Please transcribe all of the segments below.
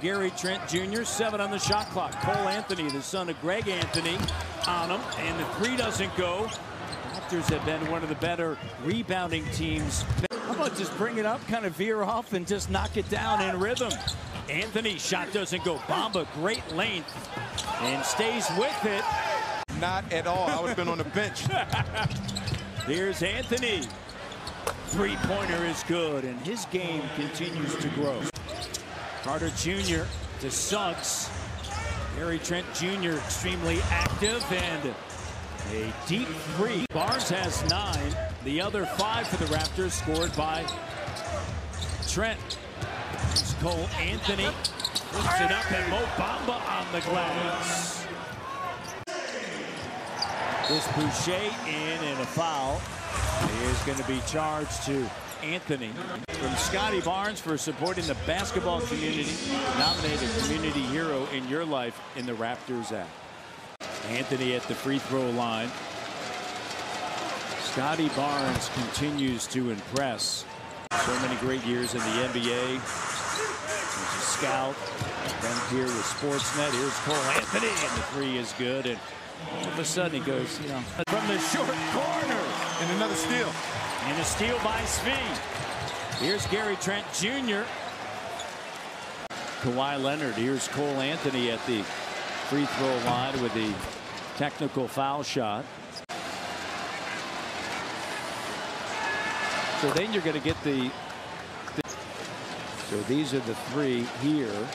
Gary Trent Jr., 7 on the shot clock. Cole Anthony, the son of Greg Anthony, on him, and the three doesn't go. Raptors have been one of the better rebounding teams. How about just bring it up, kind of veer off, and just knock it down in rhythm? Anthony, shot doesn't go. Bamba, great length, and stays with it. Not at all. I would have been on the bench. Here's Anthony. Three-pointer is good, and his game continues to grow. Carter Jr. to Suggs. Gary Trent Jr. extremely active, and a deep three. Barnes has 9. The other 5 for the Raptors scored by Trent. It's Cole Anthony. Puts it up, and Mo Bamba on the glass. This Boucher in and a foul. He is going to be charged to Anthony. From Scotty Barnes for supporting the basketball community. Nominate a community hero in your life in the Raptors app. Anthony at the free throw line. Scotty Barnes continues to impress. So many great years in the NBA. He's a scout. Then here with SportsNet. Here's Cole Anthony, and the three is good. And all of a sudden, he goes, you know, from the short corner. And another steal. And a steal by Svee. Here's Gary Trent Jr. Kawhi Leonard. Here's Cole Anthony at the free throw line with the technical foul shot. So then you're going to get So these are the three here.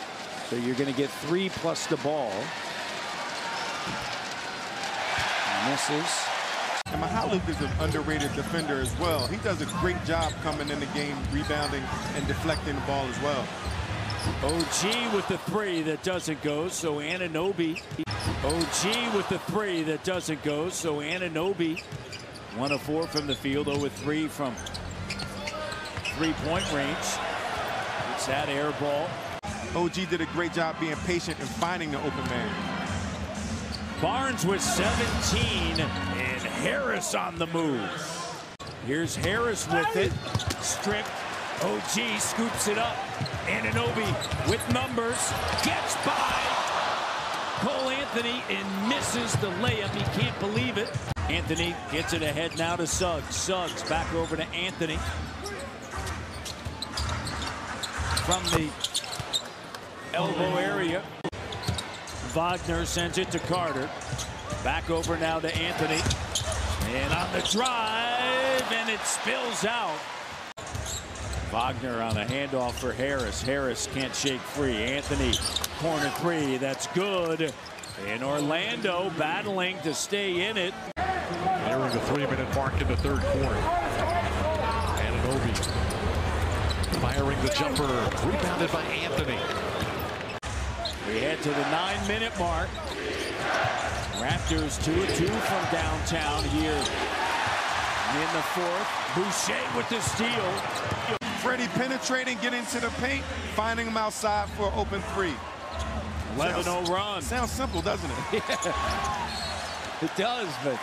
So you're going to get 3 plus the ball. Misses. And Mahalik is an underrated defender as well. He does a great job coming in the game, rebounding and deflecting the ball as well. OG with the three that doesn't go, so Anunoby. OG with the three that doesn't go, so Anunoby. 1 of 4 from the field, 0 of 3 from three-point range. It's that air ball. OG did a great job being patient and finding the open man. Barnes with 17, and Harris on the move. Here's Harris with it. Stripped. OG scoops it up. Anunoby with numbers. Gets by Cole Anthony and misses the layup. He can't believe it. Anthony gets it ahead now to Suggs. Suggs back over to Anthony. From the elbow area. Wagner sends it to Carter. Back over now to Anthony. And on the drive, and it spills out. Wagner on a handoff for Harris. Harris can't shake free. Anthony, corner three, that's good. And Orlando battling to stay in it. They're in the 3-minute mark in the third quarter. Anunoby firing the jumper, rebounded by Anthony. We head to the 9-minute mark. Raptors 2-2 from downtown here in the fourth. Boucher with the steal. Freddie penetrating, getting to the paint, finding him outside for an open three. 11-0 run. Sounds simple, doesn't it? Yeah. It does, but...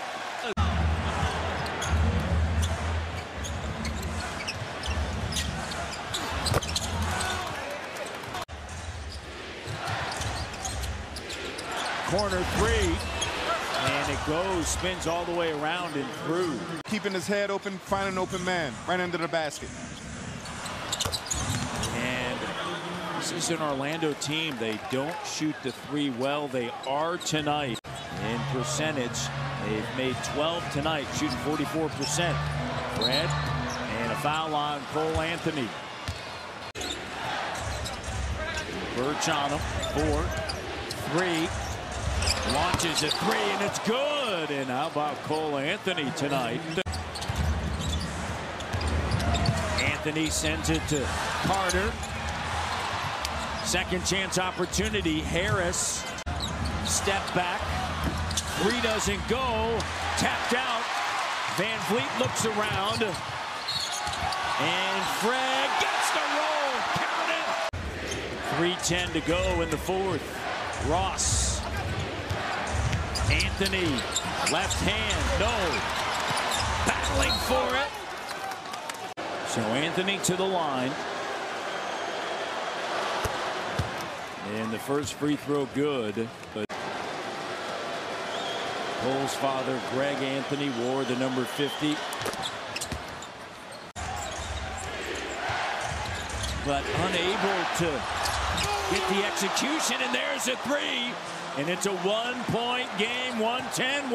Corner three, and it goes, spins all the way around and through. Keeping his head open, finding an open man, right under the basket. And this is an Orlando team. They don't shoot the three well. They are tonight. In percentage, they've made 12 tonight, shooting 44%. Fred, and a foul on Cole Anthony. Birch on him, 4, 3. Launches at 3, and it's good. And how about Cole Anthony tonight? Anthony sends it to Carter. Second chance opportunity. Harris. Step back. 3 doesn't go. Tapped out. VanVleet looks around. And Fred gets the roll. Count it. 3:10 to go in the fourth. Ross. Anthony, left hand, no. Battling for it. So Anthony to the line. And the first free throw good. But Cole's father, Greg Anthony, wore the number 50. But unable to get the execution, and there's a three. And it's a one-point game, 110-109.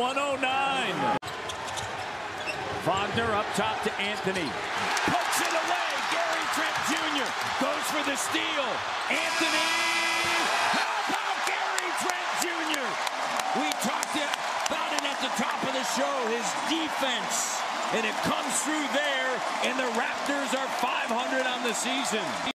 Wagner up top to Anthony. Pokes it away. Gary Trent Jr. goes for the steal. Anthony! How about Gary Trent Jr.? We talked about it at the top of the show, his defense. And it comes through there, and the Raptors are .500 on the season.